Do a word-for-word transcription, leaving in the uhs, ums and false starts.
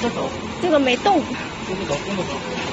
用手，这个没动，用手，用手。